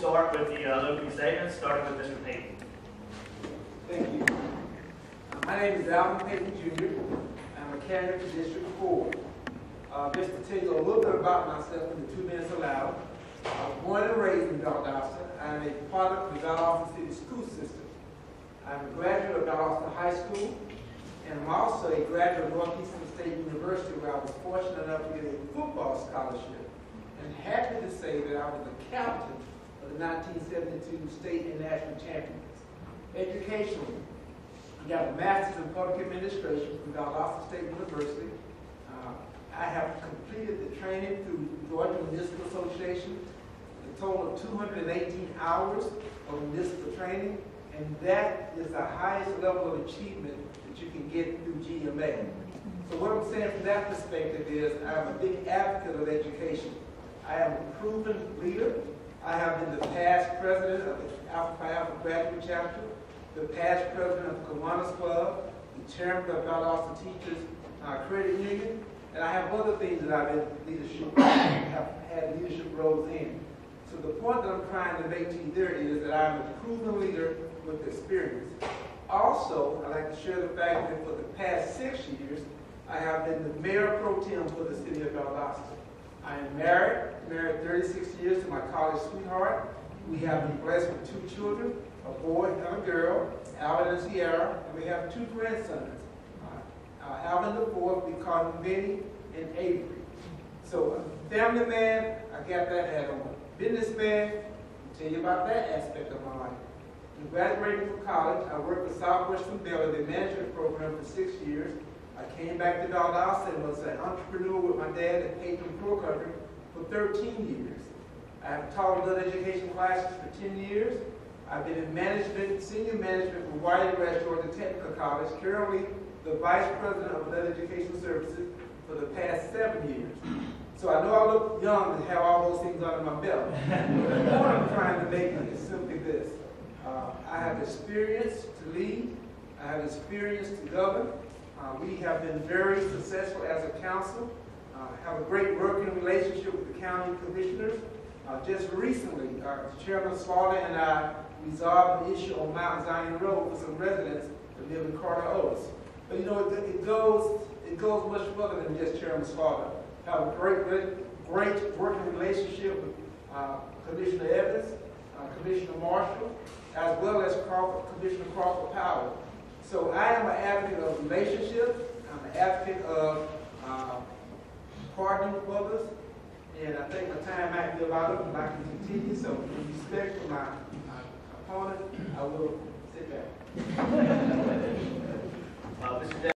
start with the opening statements, starting with Mr. Payton. Thank you. My name is Alvin Payton Jr. I'm a candidate for District 4. Just to tell you a little bit about myself in the 2 minutes allowed. I was born and raised in Valdosta. I'm a product of the Dallas City School System. I'm a graduate of Dallas High School, and I'm also a graduate of Northeastern State University, where I was fortunate enough to get a football scholarship, and happy to say that I was the captain of the 1972 state and national champions. Educationally, I got a master's in public administration from Dallas State University. I have completed the training through Georgia Municipal Association, a total of 218 hours of municipal training, and that is the highest level of achievement that you can get through GMA. So what I'm saying from that perspective is I'm a big advocate of education. I am a proven leader. I have been the past president of the Alpha Phi Alpha Graduate Chapter, the past president of the Kiwanis Club, the chairman of Valdosta Teachers Credit Union, and I have other things that I've been leadership, have had leadership roles in. So the point that I'm trying to make to you there is that I'm a proven leader with experience. Also, I'd like to share the fact that for the past 6 years, I have been the mayor pro tem for the city of Valdosta. I am married 36 years to my college sweetheart. We have been blessed with 2 children, a boy and a girl, Alvin and Sierra, and we have 2 grandsons. Alvin the fourth, we call him Vinny, and Avery. So a family man, I got that hat on. Businessman, I'll tell you about that aspect of my life. When graduating from college, I worked for Southwestern Bell in the management program for 6 years. I came back to Valdosta and was an entrepreneur with my dad at Payton Pro Country for 13 years. I have taught adult education classes for 10 years. I've been in management, senior management for Wyatt Graduate Technical College, currently the vice president of adult education services for the past 7 years. So I know I look young and have all those things under my belt. But the point I'm trying to make is simply this. I have experience to lead. I have experience to govern. We have been very successful as a council. Have a great working relationship with the county commissioners. Just recently, Chairman Slaughter and I resolved an issue on Mount Zion Road for some residents that live in Carter Oaks. But you know, it goes much further than just Chairman Slaughter. Have a great working relationship with Commissioner Evans, Commissioner Marshall, as well as Commissioner Crawford Powell. So I am an advocate of relationships. I'm an advocate of partnering with others. And I think my time might be about up and I can continue. So with respect for my opponent, I will sit down.